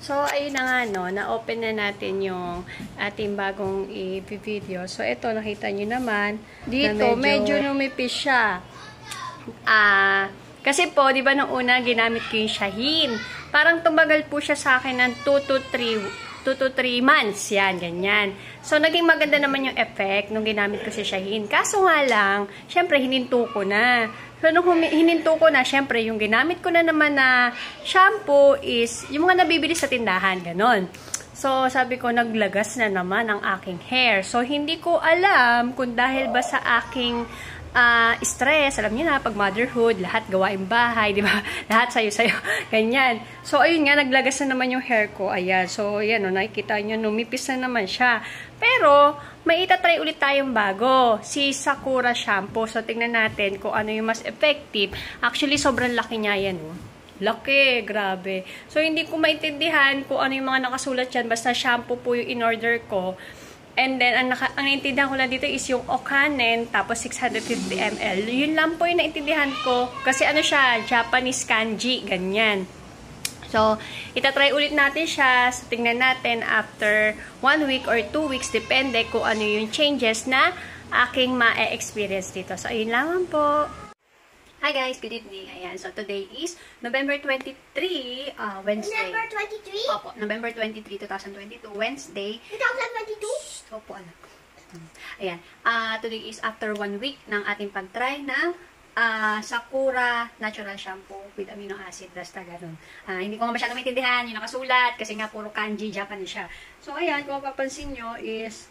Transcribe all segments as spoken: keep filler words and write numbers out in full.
So, ayun na nga, no, na-open na natin yung ating bagong i-video. So, ito, nakita nyo naman. Dito, na medyo, medyo numipis siya. Ah, kasi po, di ba, nung una, ginamit ko yung Shaheen. Parang tumbagal po siya sa akin ng two to three months. Yan, ganyan. So, naging maganda naman yung effect nung ginamit ko si Shaheen. Kaso nga lang, syempre, hininto ko na. So, nung hininto ko na, syempre, yung ginamit ko na naman na shampoo is yung mga nabibili sa tindahan, ganon. So, sabi ko, naglagas na naman ang aking hair. So, hindi ko alam kung dahil ba sa aking uh, stress, alam niyo na, pag motherhood, lahat gawain bahay, di ba? Lahat sayo-sayo, ganyan. So, ayun nga, naglagas na naman yung hair ko. Ayan, so, yan, no, nakikita nyo, numipis na naman siya. Pero, may itatry ulit tayong bago, si Sakura Shampoo. So, tingnan natin kung ano yung mas effective. Actually, sobrang laki niya yan. Oh. Laki, grabe. So, hindi ko maintindihan kung ano yung mga nakasulat yan. Basta shampoo po yung in-order ko. And then, ang, naka, ang naintindihan ko lang dito is yung Okanen, tapos six hundred fifty milliliters. Yun lang po yung naintindihan ko. Kasi ano siya, Japanese kanji, ganyan. So, itatry ulit natin siya. So, tingnan natin after one week or two weeks. Depende kung ano yung changes na aking ma-experience dito. So, ayun lamang po. Hi guys, good evening. Ayan, so today is November twenty-three, uh, Wednesday. November twenty-three? Opo, November twenty-three, twenty twenty-two, Wednesday. twenty twenty-two? Opo, anak. Ayan, uh, today is after one week ng ating pag-try ng uh, Sakura Natural Shampoo with amino acid. Basta ganun. Uh, hindi ko nga masyadong maintindihan yung nakasulat kasi nga puro kanji, Japanese siya. So ayan, kung mapapansin nyo is...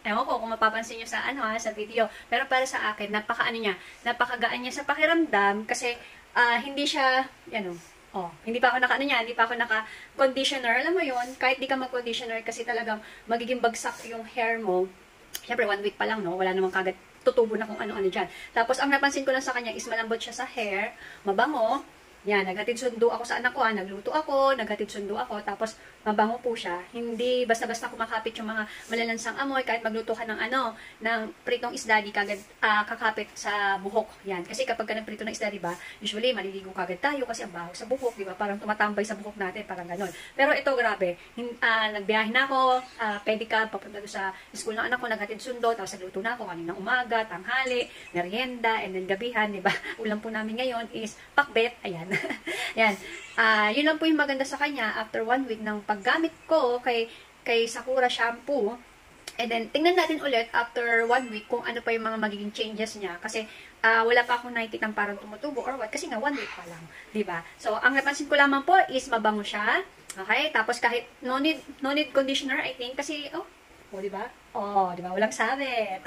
Ewan ko kung mapapansin nyo sa ano ha, sa video. Pero para sa akin, napaka ano niya, napakagaan niya sa pakiramdam kasi uh, hindi siya, ano, oh, hindi pa ako naka ano niya, hindi pa ako naka conditioner. Alam mo yun, kahit di ka mag-conditioner kasi talagang magiging bagsak yung hair mo. Siyempre, one week pa lang, no? Wala namang kagad tutubo na kung ano-ano dyan. Tapos, ang napansin ko lang sa kanya is malambot siya sa hair, mabango. Yan, naghatid sundo ako sa anak ko, ah. Nagluto ako, naghatid sundo ako, tapos mabango po siya. Hindi basta-basta kumakapit yung mga malalansang amoy, kahit magluto ka ng ano, ng pritong isda, di kagad ah, kakapit sa buhok. Yan, kasi kapag ka nagprito ng isda, diba, usually maliligo kagad tayo kasi ang baho sa buhok, diba, parang tumatambay sa buhok natin, parang ganon. Pero ito, grabe, ah, nagbiyahin ako, ah, pedicab, papunta doon sa school ng anak ko, naghatid sundo, tapos nagluto na ako, kaninang umaga, tanghali, merienda, and then gabihan, diba, ulam po namin ngayon is pakbet, ayan. Yan. Uh, yun lang po yung maganda sa kanya after one week ng paggamit ko kay, kay Sakura Shampoo. And then, tingnan natin ulit after one week kung ano pa yung mga magiging changes niya. Kasi, uh, wala pa akong nakikitang parang tumutubo or what. Kasi nga, one week pa lang. Diba? So, ang napansin ko lamang po is mabango siya. Okay? Tapos, kahit no need, no need conditioner, I think. Kasi, oh, oh diba? Oh, diba? Walang sabit.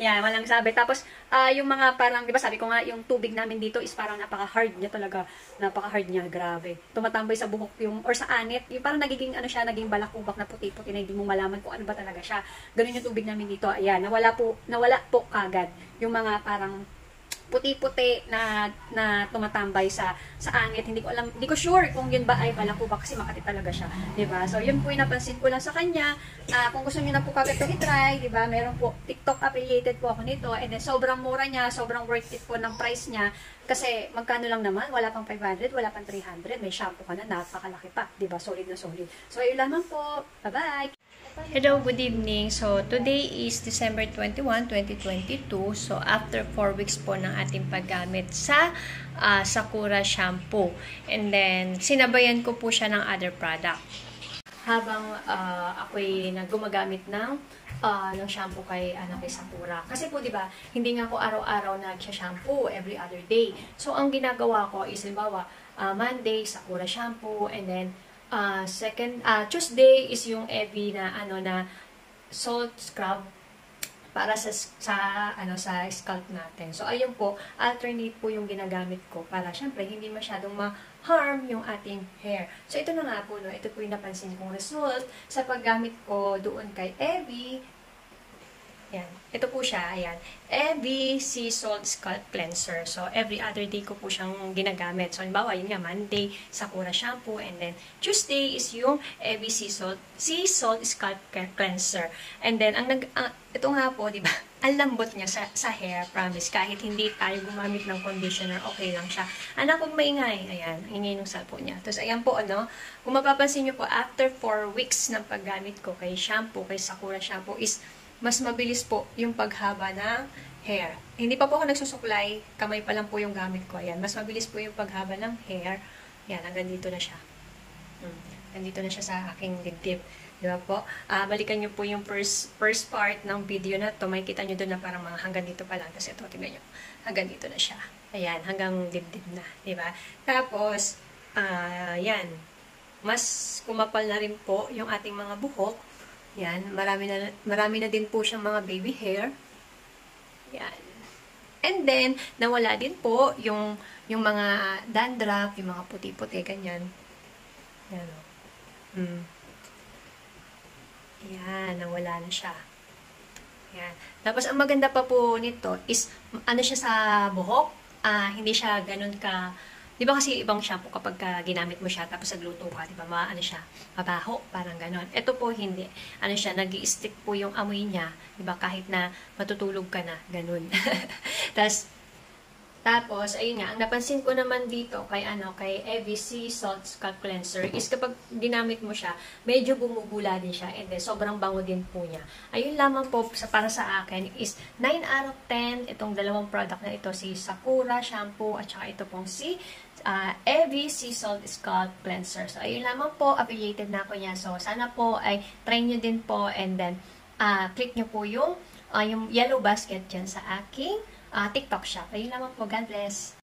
Yan, walang sabit. Tapos, uh, yung mga parang, diba sabi ko nga, yung tubig namin dito is parang napaka-hard niya talaga. Napaka-hard niya, grabe. Tumatambay sa buhok yung, or sa anit. Yung parang nagiging, ano siya, naging balakubak na puti-puti na hindi mo malaman kung ano ba talaga siya. Ganun yung tubig namin dito. Ayan, nawala po, nawala po kagad. Yung mga parang puti-puti na, na tumatambay sa, sa anit. Hindi ko alam, hindi ko sure kung yun ba ay balakubak kasi makati talaga siya. Diba? So, yun po yung napansin ko lang sa kanya. Uh, kung gusto nyo na po kagad ito try, diba? Meron po, TikTok affiliated po ako nito. And then, sobrang mura niya, sobrang worth it po ng price niya. Kasi, magkano lang naman? Wala pang five hundred, wala pang three hundred. May shampoo ka na, napakalaki pa. Diba? Solid na solid. So, ayun lamang po. Bye-bye! Hello, good evening. So, today is December twenty-first, twenty twenty-two. So, after four weeks po ng ating paggamit sa uh, Sakura Shampoo. And then, sinabayan ko po siya ng other product. Habang uh, ako'y naggumagamit ng, uh, ng shampoo kay, ano, kay Sakura. Kasi po, diba, hindi nga ako araw-araw nagsha-shampoo every other day. So, ang ginagawa ko is, halimbawa, uh, Monday, Sakura Shampoo, and then, Uh, second, uh, Tuesday is yung Evie na, ano, na salt scrub para sa, sa, ano, sa scalp natin. So, ayun po, alternate po yung ginagamit ko para, syempre, hindi masyadong ma-harm yung ating hair. So, ito na nga po, no? Ito po yung napansin kong result sa paggamit ko doon kay Evie. Ayan. Ito po siya, ayan. A B C Salt Scalp Cleanser. So, every other day ko po siyang ginagamit. So, halimbawa, yun nga, Monday, Sakura Shampoo, and then Tuesday is yung A B C Salt, Sea Salt Scalp Cleanser. And then, ang nag, uh, ito nga po, diba, ang lambot niya sa, sa hair, promise. Kahit hindi tayo gumamit ng conditioner, okay lang siya. Anak, huwag maingay. Ayan, ingay ng sapo niya. Tapos, ayan po, ano, kung mapapansin niyo po, after four weeks ng paggamit ko kay shampoo, kay Sakura shampoo, is mas mabilis po yung paghaba ng hair. Hindi pa po ako nagsusuklay, kamay pa lang po yung gamit ko. Ayan, mas mabilis po yung paghaba ng hair. Ayan, hanggang dito na siya. Hmm. Nandito na siya sa aking dibdib. Di ba po? Uh, balikan nyo po yung first, first part ng video na to. May kita nyo doon na parang mga hanggang dito pa lang. Kasi ito, tignan nyo. Hanggang dito na siya. Ayan, hanggang dibdib na. Di ba? Tapos, uh, yan. Mas kumapal na rin po yung ating mga buhok. Yan. Marami na, marami na din po siyang mga baby hair. Yan. And then, nawala din po yung, yung mga dandruff, yung mga puti-puti, ganyan. Yan o. Hmm. Ayan, nawala na siya. Ayan. Tapos, ang maganda pa po nito is, ano siya sa buhok, ah, hindi siya ganun ka, di ba kasi ibang shampoo kapag ka ginamit mo siya, tapos nagluto ka, di ba, ma, ano siya, mabaho, parang ganun. Ito po, hindi. Ano siya, nag-i-stick po yung amoy niya, di ba, kahit na matutulog ka na, ganun. Tapos, Tapos, ayun nga, ang napansin ko naman dito kay ano, kay A B C Salt Scalp Cleanser is kapag ginamit mo siya, medyo bumubula din siya and then sobrang bango din po niya. Ayun lamang po sa, para sa akin is nine out of ten itong dalawang product na ito, si Sakura Shampoo at saka ito pong si Uh, A B C Salt Scalp Cleanser. So, ayun lamang po, affiliated na ako niya. So, sana po ay try nyo din po and then uh, click nyo po yung, uh, yung yellow basket dyan sa aking Uh, TikTok shop. Ayun lamang po. God bless.